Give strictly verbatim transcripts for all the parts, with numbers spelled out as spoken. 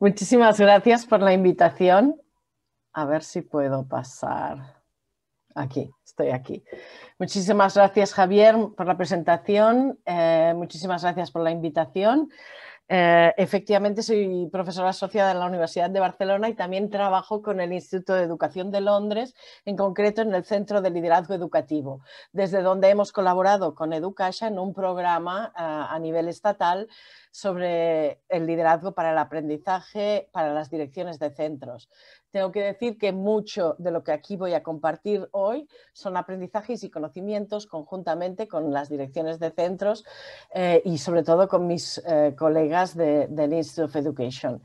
Muchísimas gracias por la invitación. A ver si puedo pasar. Aquí, estoy aquí. Muchísimas gracias, Javier, por la presentación. Eh, muchísimas gracias por la invitación. Eh, efectivamente, soy profesora asociada en la Universidad de Barcelona y también trabajo con el Instituto de Educación de Londres, en concreto en el Centro de Liderazgo Educativo, desde donde hemos colaborado con EduCaixa en un programa eh, a nivel estatal sobre el liderazgo para el aprendizaje para las direcciones de centros. Tengo que decir que mucho de lo que aquí voy a compartir hoy son aprendizajes y conocimientos conjuntamente con las direcciones de centros eh, y sobre todo con mis eh, colegas de, del Institute of Education.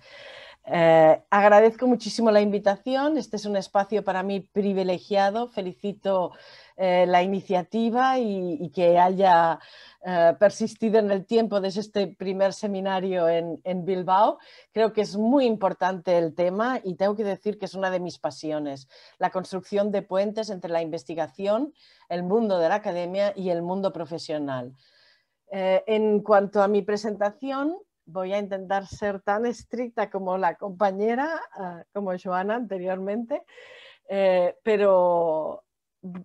Eh, agradezco muchísimo la invitación, este es un espacio para mí privilegiado, felicito eh, la iniciativa y, y que haya eh, persistido en el tiempo desde este primer seminario en, en Bilbao. Creo que es muy importante el tema y tengo que decir que es una de mis pasiones, la construcción de puentes entre la investigación, el mundo de la academia y el mundo profesional. Eh, en cuanto a mi presentación, voy a intentar ser tan estricta como la compañera, como Joana anteriormente, eh, pero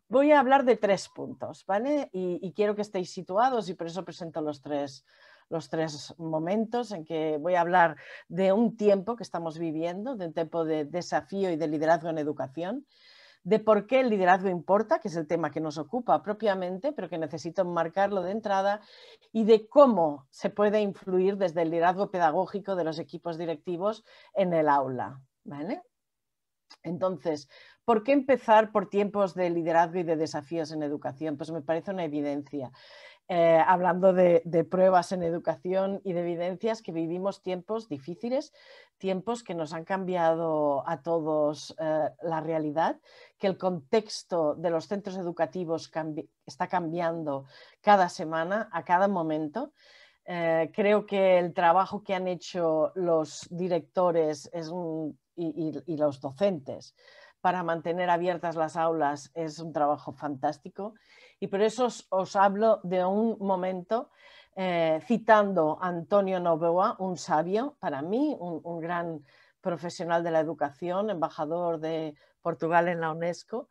voy a hablar de tres puntos, ¿vale? Y, y quiero que estéis situados y por eso presento los tres, los tres momentos en que voy a hablar de un tiempo que estamos viviendo, de un tiempo de desafío y de liderazgo en educación, de por qué el liderazgo importa, que es el tema que nos ocupa propiamente, pero que necesito enmarcarlo de entrada, y de cómo se puede influir desde el liderazgo pedagógico de los equipos directivos en el aula, ¿vale? Entonces, ¿por qué empezar por tiempos de liderazgo y de desafíos en educación? Pues me parece una evidencia. Eh, hablando de, de pruebas en educación y de evidencias, que vivimos tiempos difíciles, tiempos que nos han cambiado a todos eh, la realidad, que el contexto de los centros educativos cambi- está cambiando cada semana, a cada momento. Eh, creo que el trabajo que han hecho los directores es un, y, y, y los docentes para mantener abiertas las aulas es un trabajo fantástico. Y por eso os, os hablo de un momento eh, citando a Antonio Novoa, un sabio para mí, un, un gran profesional de la educación, embajador de Portugal en la UNESCO,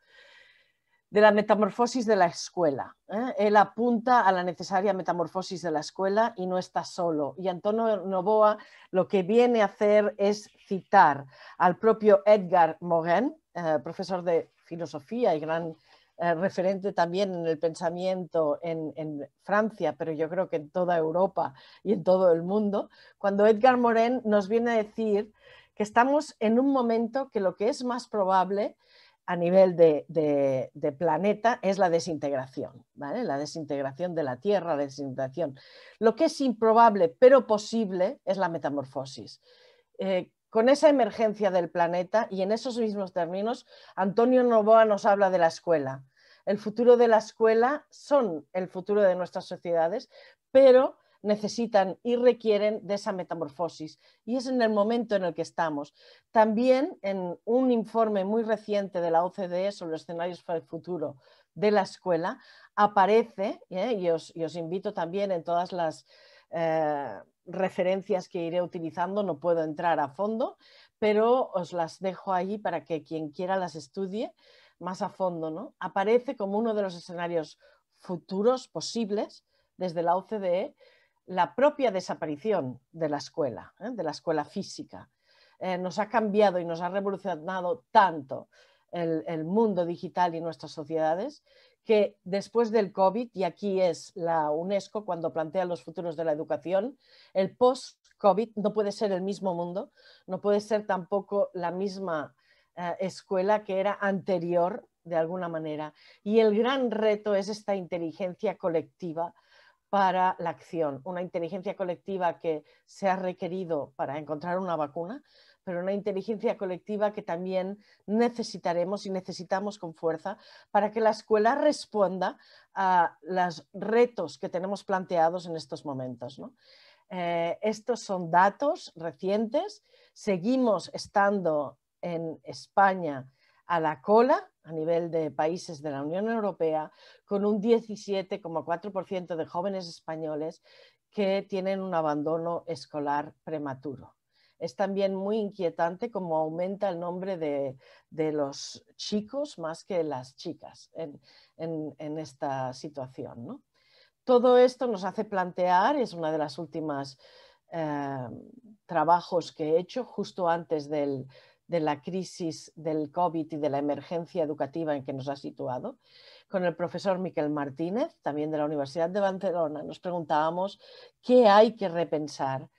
de la metamorfosis de la escuela. ¿eh? Él apunta a la necesaria metamorfosis de la escuela y no está solo. Y Antonio Novoa lo que viene a hacer es citar al propio Edgar Morin, eh, profesor de filosofía y gran Eh, referente también en el pensamiento en, en Francia, pero yo creo que en toda Europa y en todo el mundo, cuando Edgar Morin nos viene a decir que estamos en un momento que lo que es más probable a nivel de, de, de planeta es la desintegración, ¿vale? La desintegración de la Tierra, la desintegración. Lo que es improbable pero posible es la metamorfosis. Eh, Con esa emergencia del planeta y en esos mismos términos, Antonio Novoa nos habla de la escuela. El futuro de la escuela son el futuro de nuestras sociedades, pero necesitan y requieren de esa metamorfosis. Y es en el momento en el que estamos. También en un informe muy reciente de la O C D E sobre los escenarios para el futuro de la escuela, aparece, ¿eh? y, os, y os invito también en todas las Eh, referencias que iré utilizando, no puedo entrar a fondo, pero os las dejo ahí para que quien quiera las estudie más a fondo, ¿no? Aparece como uno de los escenarios futuros posibles desde la O C D E la propia desaparición de la escuela, ¿eh? de la escuela física. Eh, nos ha cambiado y nos ha revolucionado tanto el, el mundo digital y nuestras sociedades que después del COVID, y aquí es la UNESCO cuando plantea los futuros de la educación, el post-COVID no puede ser el mismo mundo, no puede ser tampoco la misma eh, escuela que era anterior de alguna manera. Y el gran reto es esta inteligencia colectiva para la acción, una inteligencia colectiva que se ha requerido para encontrar una vacuna, pero una inteligencia colectiva que también necesitaremos y necesitamos con fuerza para que la escuela responda a los retos que tenemos planteados en estos momentos, ¿no? Eh, estos son datos recientes. Seguimos estando en España a la cola a nivel de países de la Unión Europea con un diecisiete coma cuatro por ciento de jóvenes españoles que tienen un abandono escolar prematuro. Es también muy inquietante cómo aumenta el nombre de, de los chicos más que las chicas en, en, en esta situación, ¿no? Todo esto nos hace plantear, es una de las últimas eh, trabajos que he hecho justo antes del, de la crisis del COVID y de la emergencia educativa en que nos ha situado, con el profesor Miquel Martínez, también de la Universidad de Barcelona. Nos preguntábamos qué hay que repensar,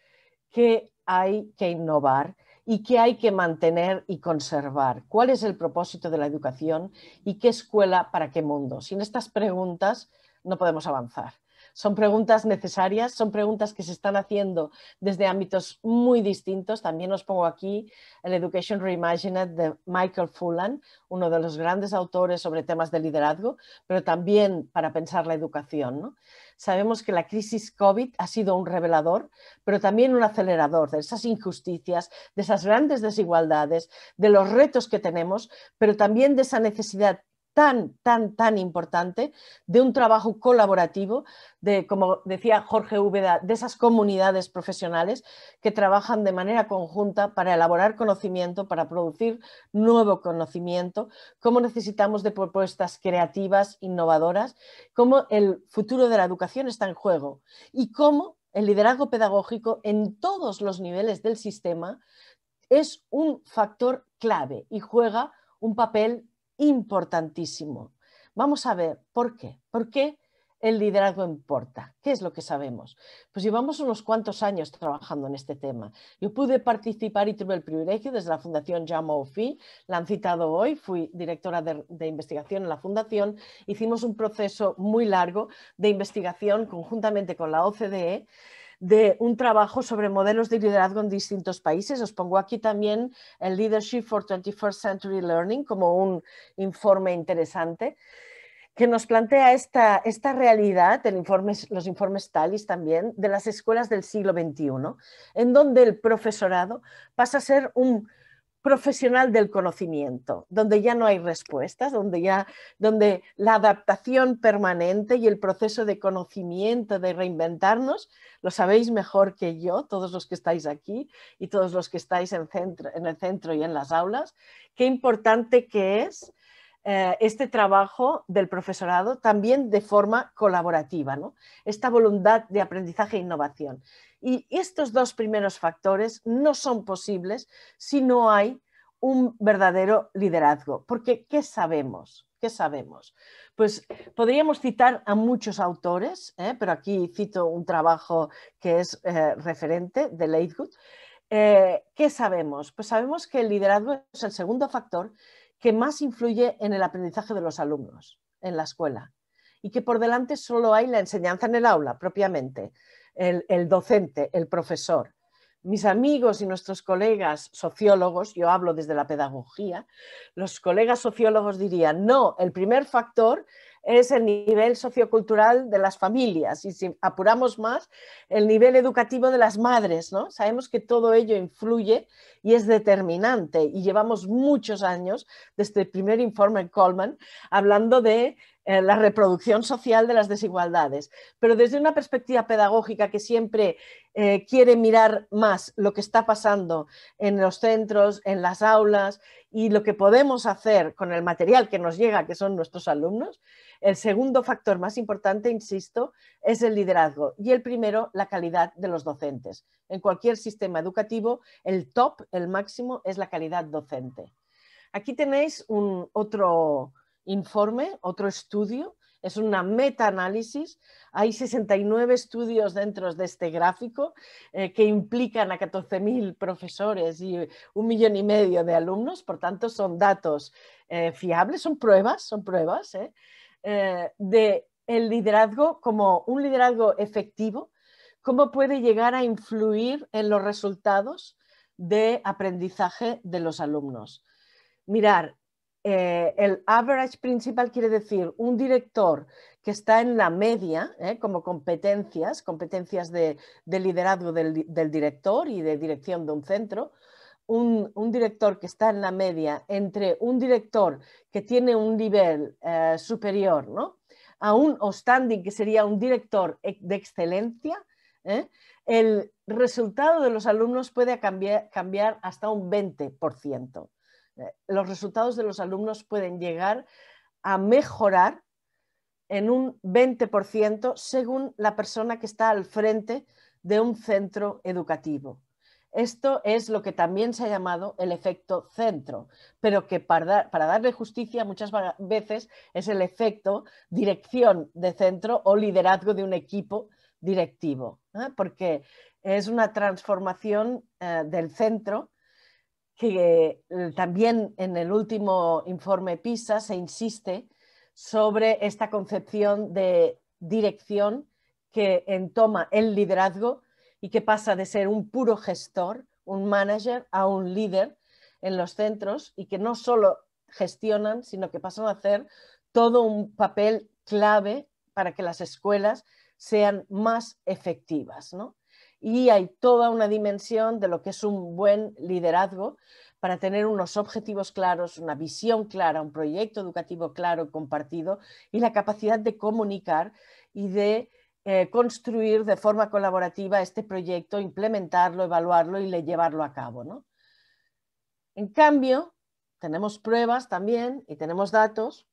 qué hay que innovar y qué hay que mantener y conservar. ¿Cuál es el propósito de la educación y qué escuela para qué mundo? Sin estas preguntas no podemos avanzar. Son preguntas necesarias, son preguntas que se están haciendo desde ámbitos muy distintos. También os pongo aquí el Education Reimagined de Michael Fullan, uno de los grandes autores sobre temas de liderazgo, pero también para pensar la educación, ¿no? Sabemos que la crisis COVID ha sido un revelador, pero también un acelerador de esas injusticias, de esas grandes desigualdades, de los retos que tenemos, pero también de esa necesidad tan, tan, tan importante de un trabajo colaborativo, de, como decía Jorge Úbeda, de esas comunidades profesionales que trabajan de manera conjunta para elaborar conocimiento, para producir nuevo conocimiento, cómo necesitamos de propuestas creativas, innovadoras, cómo el futuro de la educación está en juego y cómo el liderazgo pedagógico en todos los niveles del sistema es un factor clave y juega un papel importantísimo. Vamos a ver por qué. ¿Por qué el liderazgo importa? ¿Qué es lo que sabemos? Pues llevamos unos cuantos años trabajando en este tema. Yo pude participar y tuve el privilegio desde la Fundación Jaume Bofill, la han citado hoy, fui directora de, de investigación en la Fundación, hicimos un proceso muy largo de investigación conjuntamente con la O C D E, de un trabajo sobre modelos de liderazgo en distintos países. Os pongo aquí también el Leadership for twenty-first century Learning como un informe interesante que nos plantea esta, esta realidad, el informe, los informes TALIS también, de las escuelas del siglo veintiuno, en donde el profesorado pasa a ser un profesional del conocimiento, donde ya no hay respuestas, donde, ya, donde la adaptación permanente y el proceso de conocimiento, de reinventarnos, lo sabéis mejor que yo, todos los que estáis aquí y todos los que estáis en, centro, en el centro y en las aulas, qué importante que es eh, este trabajo del profesorado también de forma colaborativa, ¿no? Esta voluntad de aprendizaje e innovación. Y estos dos primeros factores no son posibles si no hay un verdadero liderazgo. Porque, ¿qué sabemos? ¿Qué sabemos? Pues podríamos citar a muchos autores, ¿eh? Pero aquí cito un trabajo que es eh, referente de Leithwood. Eh, ¿Qué sabemos? Pues sabemos que el liderazgo es el segundo factor que más influye en el aprendizaje de los alumnos en la escuela y que por delante solo hay la enseñanza en el aula propiamente. El, el docente, el profesor, mis amigos y nuestros colegas sociólogos, yo hablo desde la pedagogía, los colegas sociólogos dirían, no, el primer factor es el nivel sociocultural de las familias y si apuramos más, el nivel educativo de las madres, ¿no? Sabemos que todo ello influye y es determinante y llevamos muchos años desde el primer informe en Coleman hablando de eh, la reproducción social de las desigualdades, pero desde una perspectiva pedagógica que siempre eh, quiere mirar más lo que está pasando en los centros, en las aulas y lo que podemos hacer con el material que nos llega, que son nuestros alumnos. El segundo factor más importante, insisto, es el liderazgo y el primero, la calidad de los docentes. En cualquier sistema educativo, el top, el máximo, es la calidad docente. Aquí tenéis un otro informe, otro estudio, es una metaanálisis. Hay sesenta y nueve estudios dentro de este gráfico eh, que implican a catorce mil profesores y un millón y medio de alumnos, por tanto son datos eh, fiables, son pruebas, son pruebas, ¿eh? Eh, de el liderazgo como un liderazgo efectivo, cómo puede llegar a influir en los resultados de aprendizaje de los alumnos. Mirar, eh, el average principal quiere decir un director que está en la media, eh, como competencias, competencias de, de liderazgo del, del director y de dirección de un centro, Un, un director que está en la media entre un director que tiene un nivel eh, superior, ¿no? A un outstanding que sería un director de excelencia, ¿eh? El resultado de los alumnos puede cambiar, cambiar hasta un veinte por ciento. Los resultados de los alumnos pueden llegar a mejorar en un veinte por ciento según la persona que está al frente de un centro educativo. Esto es lo que también se ha llamado el efecto centro, pero que para, dar, para darle justicia muchas veces es el efecto dirección de centro o liderazgo de un equipo directivo, ¿eh? Porque es una transformación eh, del centro que eh, también en el último informe PISA se insiste sobre esta concepción de dirección que entoma el liderazgo y que pasa de ser un puro gestor, un manager, a un líder en los centros y que no solo gestionan, sino que pasan a hacer todo un papel clave para que las escuelas sean más efectivas, ¿no? Y hay toda una dimensión de lo que es un buen liderazgo para tener unos objetivos claros, una visión clara, un proyecto educativo claro, compartido y la capacidad de comunicar y de Eh, construir de forma colaborativa este proyecto, implementarlo, evaluarlo y llevarlo a cabo, ¿no? En cambio, tenemos pruebas también y tenemos datos.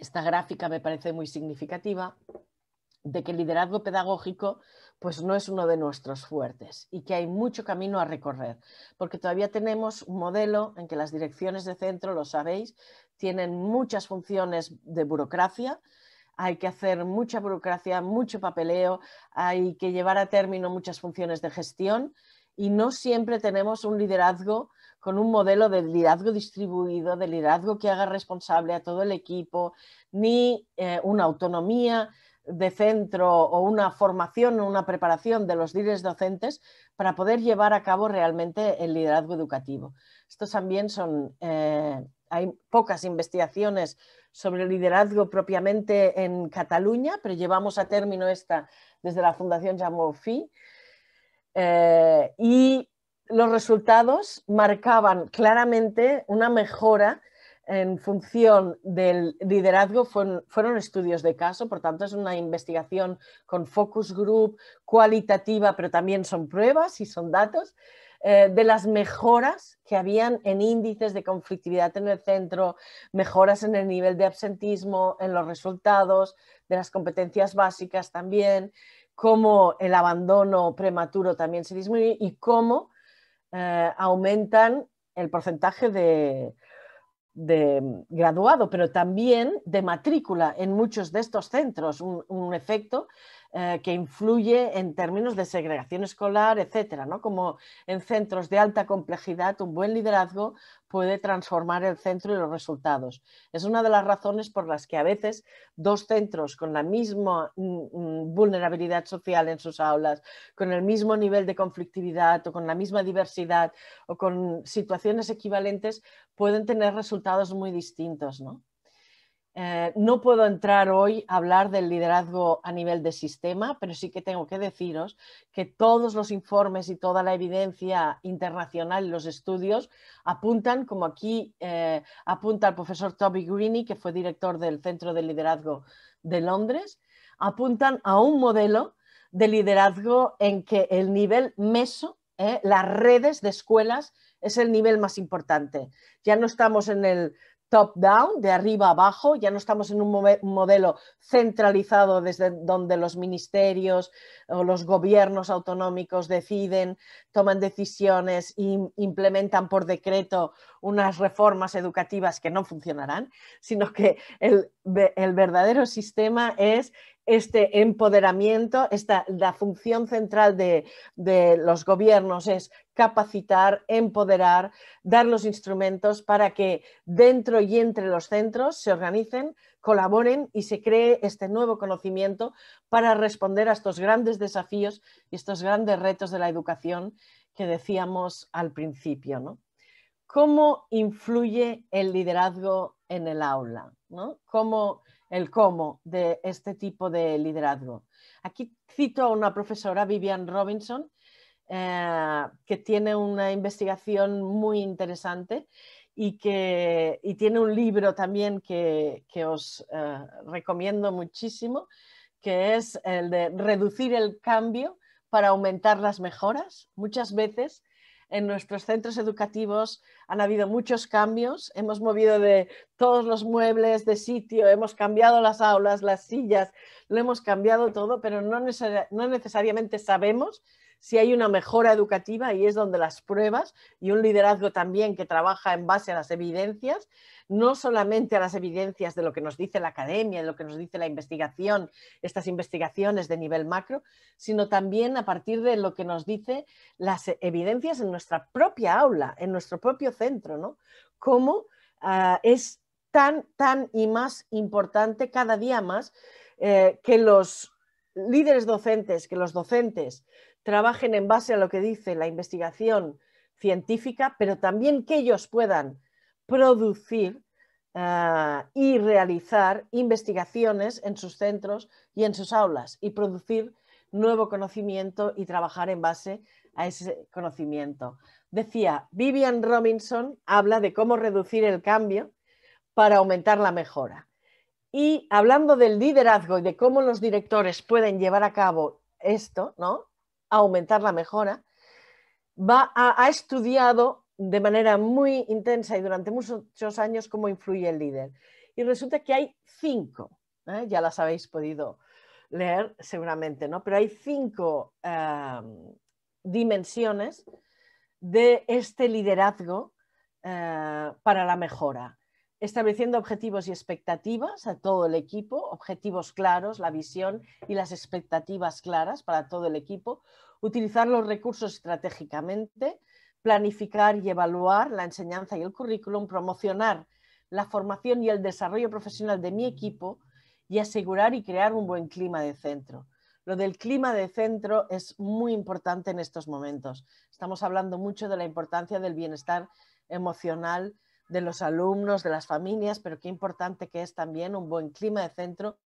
Esta gráfica me parece muy significativa de que el liderazgo pedagógico pues no es uno de nuestros fuertes y que hay mucho camino a recorrer, porque todavía tenemos un modelo en que las direcciones de centro, lo sabéis, tienen muchas funciones de burocracia. Hay que hacer mucha burocracia, mucho papeleo, hay que llevar a término muchas funciones de gestión y no siempre tenemos un liderazgo con un modelo de liderazgo distribuido, de liderazgo que haga responsable a todo el equipo, ni eh, una autonomía de centro o una formación o una preparación de los líderes docentes para poder llevar a cabo realmente el liderazgo educativo. Estos también son... Eh, hay pocas investigaciones sobre el liderazgo propiamente en Cataluña, pero llevamos a término esta desde la Fundación Jaume Bofill. Eh, y los resultados marcaban claramente una mejora en función del liderazgo. Fueron, fueron estudios de caso, por tanto es una investigación con focus group cualitativa, pero también son pruebas y son datos, de las mejoras que habían en índices de conflictividad en el centro, mejoras en el nivel de absentismo, en los resultados de las competencias básicas también, cómo el abandono prematuro también se disminuye y cómo eh, aumentan el porcentaje de, de graduado, pero también de matrícula en muchos de estos centros, un, un efecto que influye en términos de segregación escolar, etcétera, ¿no? Como en centros de alta complejidad, un buen liderazgo puede transformar el centro y los resultados. Es una de las razones por las que a veces dos centros con la misma vulnerabilidad social en sus aulas, con el mismo nivel de conflictividad o con la misma diversidad o con situaciones equivalentes pueden tener resultados muy distintos, ¿no? Eh, no puedo entrar hoy a hablar del liderazgo a nivel de sistema, pero sí que tengo que deciros que todos los informes y toda la evidencia internacional y los estudios apuntan, como aquí eh, apunta el profesor Toby Greeney, que fue director del Centro de Liderazgo de Londres, apuntan a un modelo de liderazgo en que el nivel meso, eh, las redes de escuelas, es el nivel más importante. Ya no estamos en el top-down, de arriba abajo, ya no estamos en un modelo centralizado desde donde los ministerios o los gobiernos autonómicos deciden, toman decisiones e implementan por decreto unas reformas educativas que no funcionarán, sino que el, el verdadero sistema es este empoderamiento. Esta, la función central de, de los gobiernos es capacitar, empoderar, dar los instrumentos para que dentro y entre los centros se organicen, colaboren y se cree este nuevo conocimiento para responder a estos grandes desafíos y estos grandes retos de la educación que decíamos al principio, ¿no? ¿Cómo influye el liderazgo en el aula, ¿no? ¿Cómo el cómo de este tipo de liderazgo? Aquí cito a una profesora, Vivian Robinson, eh, que tiene una investigación muy interesante y que y tiene un libro también que, que os eh, recomiendo muchísimo, que es el de reducir el cambio para aumentar las mejoras. Muchas veces en nuestros centros educativos han habido muchos cambios, hemos movido de todos los muebles de sitio, hemos cambiado las aulas, las sillas, lo hemos cambiado todo, pero no, neces- no necesariamente sabemos si hay una mejora educativa, y es donde las pruebas y un liderazgo también que trabaja en base a las evidencias, no solamente a las evidencias de lo que nos dice la academia, de lo que nos dice la investigación, estas investigaciones de nivel macro, sino también a partir de lo que nos dice las evidencias en nuestra propia aula, en nuestro propio centro, ¿no? Cómo uh, es tan, tan y más importante cada día más eh, que los líderes docentes, que los docentes trabajen en base a lo que dice la investigación científica, pero también que ellos puedan producir uh, y realizar investigaciones en sus centros y en sus aulas, y producir nuevo conocimiento y trabajar en base a ese conocimiento. Decía, Vivian Robinson habla de cómo reducir el cambio para aumentar la mejora. Y hablando del liderazgo y de cómo los directores pueden llevar a cabo esto, ¿no?, a aumentar la mejora, va a, ha estudiado de manera muy intensa y durante muchos años cómo influye el líder. Y resulta que hay cinco, ¿eh? ya las habéis podido leer seguramente, ¿no? Pero hay cinco eh, dimensiones de este liderazgo eh, para la mejora. Estableciendo objetivos y expectativas a todo el equipo, objetivos claros, la visión y las expectativas claras para todo el equipo, utilizar los recursos estratégicamente, planificar y evaluar la enseñanza y el currículum, promocionar la formación y el desarrollo profesional de mi equipo y asegurar y crear un buen clima de centro. Lo del clima de centro es muy importante en estos momentos. Estamos hablando mucho de la importancia del bienestar emocional de los alumnos, de las familias, pero qué importante que es también un buen clima de centro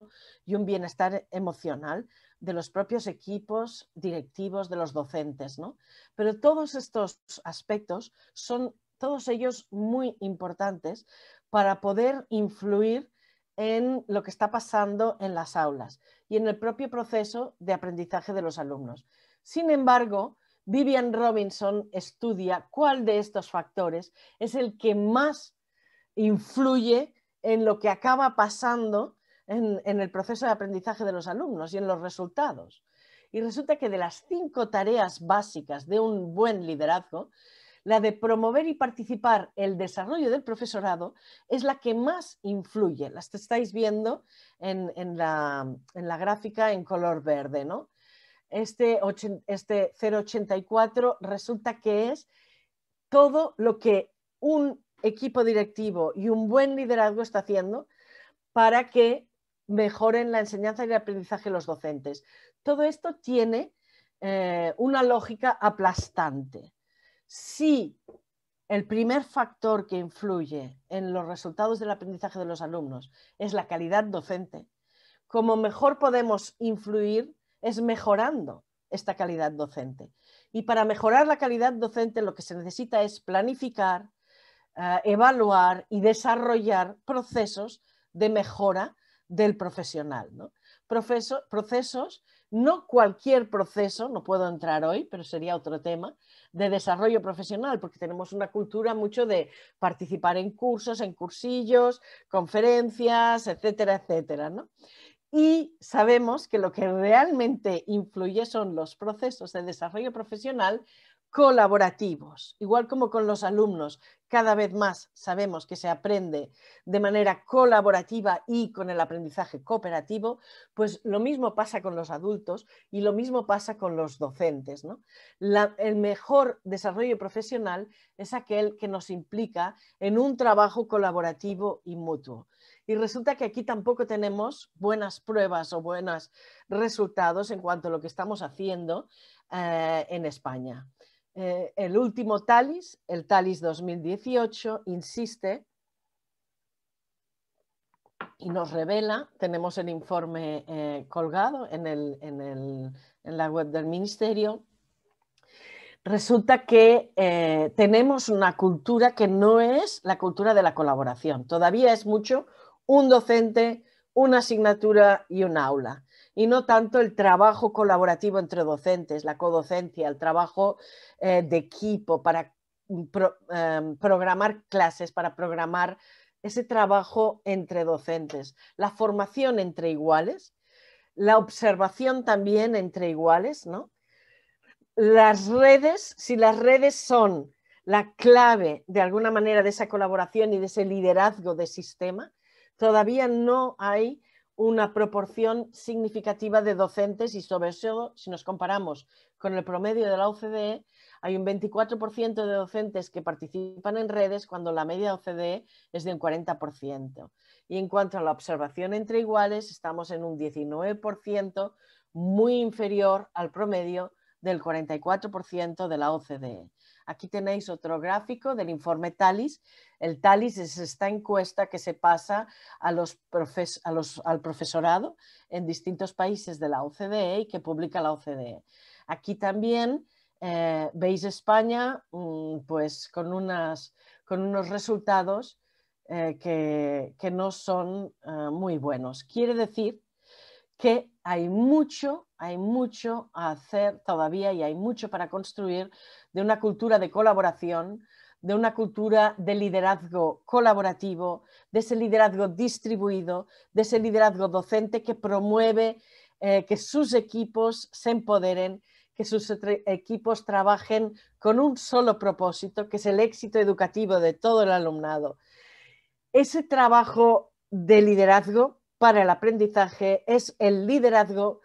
y un bienestar emocional de los propios equipos directivos, de los docentes, ¿no? Pero todos estos aspectos son todos ellos muy importantes para poder influir en lo que está pasando en las aulas y en el propio proceso de aprendizaje de los alumnos. Sin embargo, Vivian Robinson estudia cuál de estos factores es el que más influye en lo que acaba pasando en, en el proceso de aprendizaje de los alumnos y en los resultados. Y resulta que de las cinco tareas básicas de un buen liderazgo, la de promover y participar el desarrollo del profesorado es la que más influye. Las estáis viendo en, en, la, en la gráfica en color verde, ¿no? Este, este cero ochenta y cuatro resulta que es todo lo que un equipo directivo y un buen liderazgo está haciendo para que mejoren la enseñanza y el aprendizaje de los docentes. Todo esto tiene eh, una lógica aplastante. Si el primer factor que influye en los resultados del aprendizaje de los alumnos es la calidad docente, como mejor podemos influir es mejorando esta calidad docente. Y para mejorar la calidad docente lo que se necesita es planificar, eh, evaluar y desarrollar procesos de mejora del profesional, ¿no? Profeso, procesos, no cualquier proceso, no puedo entrar hoy, pero sería otro tema, de desarrollo profesional, porque tenemos una cultura mucho de participar en cursos, en cursillos, conferencias, etcétera, etcétera, ¿no? Y sabemos que lo que realmente influye son los procesos de desarrollo profesional colaborativos. Igual como con los alumnos, cada vez más sabemos que se aprende de manera colaborativa y con el aprendizaje cooperativo, pues lo mismo pasa con los adultos y lo mismo pasa con los docentes, ¿no? La, el mejor desarrollo profesional es aquel que nos implica en un trabajo colaborativo y mutuo. Y resulta que aquí tampoco tenemos buenas pruebas o buenos resultados en cuanto a lo que estamos haciendo eh, en España. Eh, el último TALIS, el TALIS dos mil dieciocho, insiste y nos revela, tenemos el informe eh, colgado en, el, en, el, en la web del Ministerio, resulta que eh, tenemos una cultura que no es la cultura de la colaboración, todavía es mucho un docente, una asignatura y un aula. y no tanto el trabajo colaborativo entre docentes, la codocencia, el trabajo eh, de equipo para pro, eh, programar clases, para programar ese trabajo entre docentes, la formación entre iguales, la observación también entre iguales, ¿no? Las redes, si las redes son la clave de alguna manera de esa colaboración y de ese liderazgo de sistema, todavía no hay una proporción significativa de docentes y sobre todo si nos comparamos con el promedio de la O C D E, hay un veinticuatro por ciento de docentes que participan en redes cuando la media O C D E es de un cuarenta por ciento. Y en cuanto a la observación entre iguales, estamos en un diecinueve por ciento, muy inferior al promedio del cuarenta y cuatro por ciento de la O C D E. Aquí tenéis otro gráfico del informe TALIS. El TALIS es esta encuesta que se pasa a los profes, a los, al profesorado en distintos países de la O C D E y que publica la O C D E. Aquí también eh, veis España pues, con, unas, con unos resultados eh, que, que no son eh, muy buenos. Quiere decir que hay mucho, hay mucho a hacer todavía y hay mucho para construir de una cultura de colaboración, de una cultura de liderazgo colaborativo, de ese liderazgo distribuido, de ese liderazgo docente que promueve eh, que sus equipos se empoderen, que sus equipos trabajen con un solo propósito, que es el éxito educativo de todo el alumnado. Ese trabajo de liderazgo para el aprendizaje es el liderazgo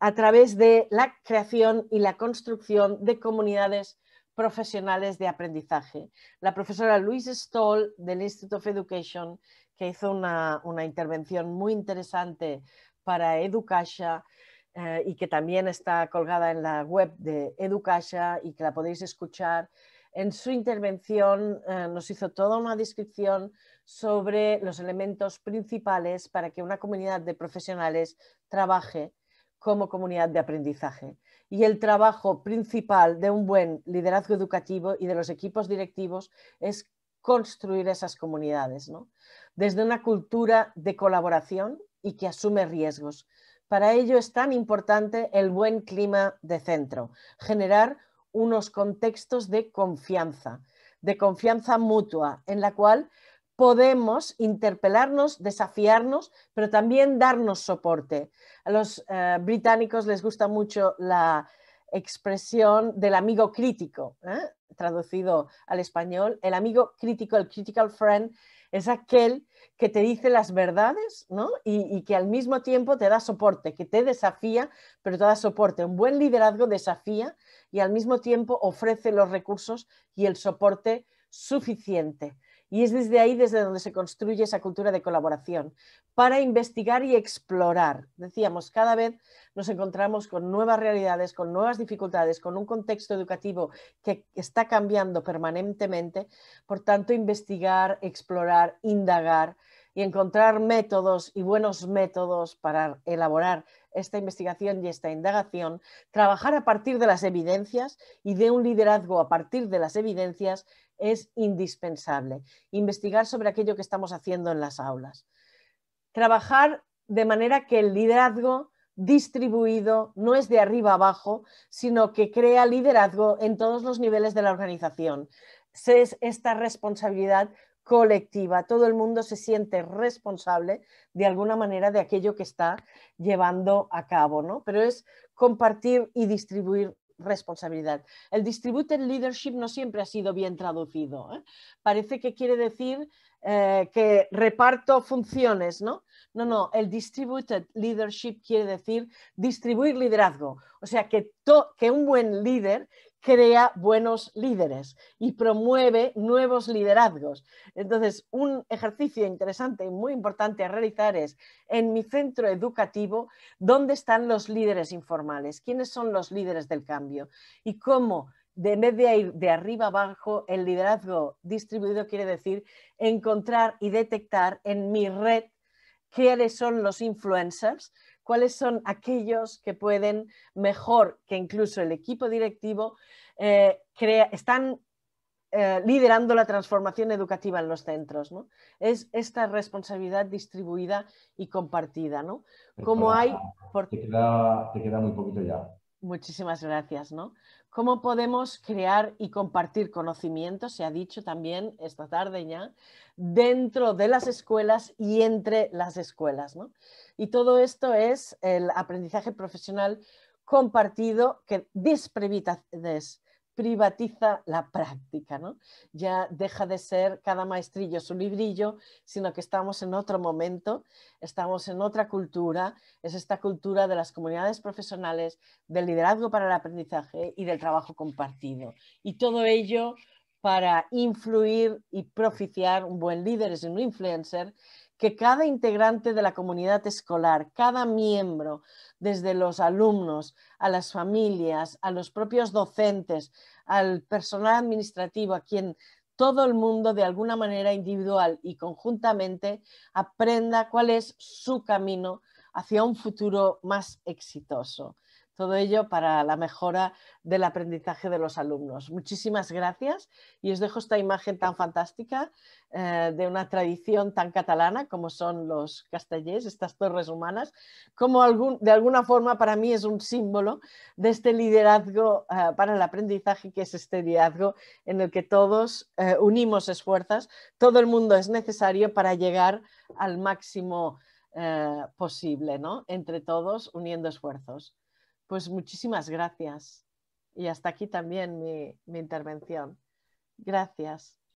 a través de la creación y la construcción de comunidades profesionales de aprendizaje. La profesora Louise Stoll del Institute of Education, que hizo una, una intervención muy interesante para EduCaixa eh, y que también está colgada en la web de EduCaixa y que la podéis escuchar, en su intervención eh, nos hizo toda una descripción sobre los elementos principales para que una comunidad de profesionales trabaje como comunidad de aprendizaje. Y el trabajo principal de un buen liderazgo educativo y de los equipos directivos es construir esas comunidades, ¿no? Desde una cultura de colaboración y que asume riesgos. Para ello es tan importante el buen clima de centro, generar unos contextos de confianza, de confianza mutua, en la cual podemos interpelarnos, desafiarnos, pero también darnos soporte. A los eh, británicos les gusta mucho la expresión del amigo crítico, ¿eh? Traducido al español. El amigo crítico, el critical friend, es aquel que te dice las verdades, ¿no? y, y que al mismo tiempo te da soporte, que te desafía, pero te da soporte. Un buen liderazgo desafía y al mismo tiempo ofrece los recursos y el soporte suficiente. Y es desde ahí desde donde se construye esa cultura de colaboración, para investigar y explorar. Decíamos, cada vez nos encontramos con nuevas realidades, con nuevas dificultades, con un contexto educativo que está cambiando permanentemente. Por tanto, investigar, explorar, indagar y encontrar métodos y buenos métodos para elaborar esta investigación y esta indagación, trabajar a partir de las evidencias y de un liderazgo a partir de las evidencias es indispensable. Investigar sobre aquello que estamos haciendo en las aulas. Trabajar de manera que el liderazgo distribuido no es de arriba abajo, sino que crea liderazgo en todos los niveles de la organización. Es esta responsabilidad colectiva. Todo el mundo se siente responsable de alguna manera de aquello que está llevando a cabo, ¿no? Pero es compartir y distribuir responsabilidad. El distributed leadership no siempre ha sido bien traducido, ¿eh? Parece que quiere decir eh, que reparto funciones, ¿no? No, no, el distributed leadership quiere decir distribuir liderazgo, o sea que, que un buen líder crea buenos líderes y promueve nuevos liderazgos. Entonces, un ejercicio interesante y muy importante a realizar es, en mi centro educativo, ¿dónde están los líderes informales? ¿Quiénes son los líderes del cambio? Y cómo, de en vez de ir de arriba abajo, el liderazgo distribuido quiere decir encontrar y detectar en mi red quiénes son los influencers, cuáles son aquellos que pueden, mejor que incluso el equipo directivo, eh, crea, están eh, liderando la transformación educativa en los centros, ¿no? Es esta responsabilidad distribuida y compartida, ¿no? Como hay... Por... Te, queda, te queda muy poquito ya. Muchísimas gracias, ¿no? ¿Cómo podemos crear y compartir conocimientos, se ha dicho también esta tarde ya, dentro de las escuelas y entre las escuelas, ¿no? Y todo esto es el aprendizaje profesional compartido que desprivatiza la práctica, ¿no? Ya deja de ser cada maestrillo su librillo, sino que estamos en otro momento, estamos en otra cultura, es esta cultura de las comunidades profesionales, del liderazgo para el aprendizaje y del trabajo compartido. Y todo ello para influir y propiciar un buen líder y un influencer, que cada integrante de la comunidad escolar, cada miembro, desde los alumnos, a las familias, a los propios docentes, al personal administrativo, a quien todo el mundo de alguna manera individual y conjuntamente aprenda cuál es su camino hacia un futuro más exitoso. Todo ello para la mejora del aprendizaje de los alumnos. Muchísimas gracias y os dejo esta imagen tan fantástica eh, de una tradición tan catalana como son los castellers, estas torres humanas, como algún, de alguna forma para mí es un símbolo de este liderazgo eh, para el aprendizaje, que es este liderazgo en el que todos eh, unimos esfuerzos, todo el mundo es necesario para llegar al máximo eh, posible, ¿no? Entre todos uniendo esfuerzos. Pues muchísimas gracias. Y hasta aquí también mi, mi intervención. Gracias.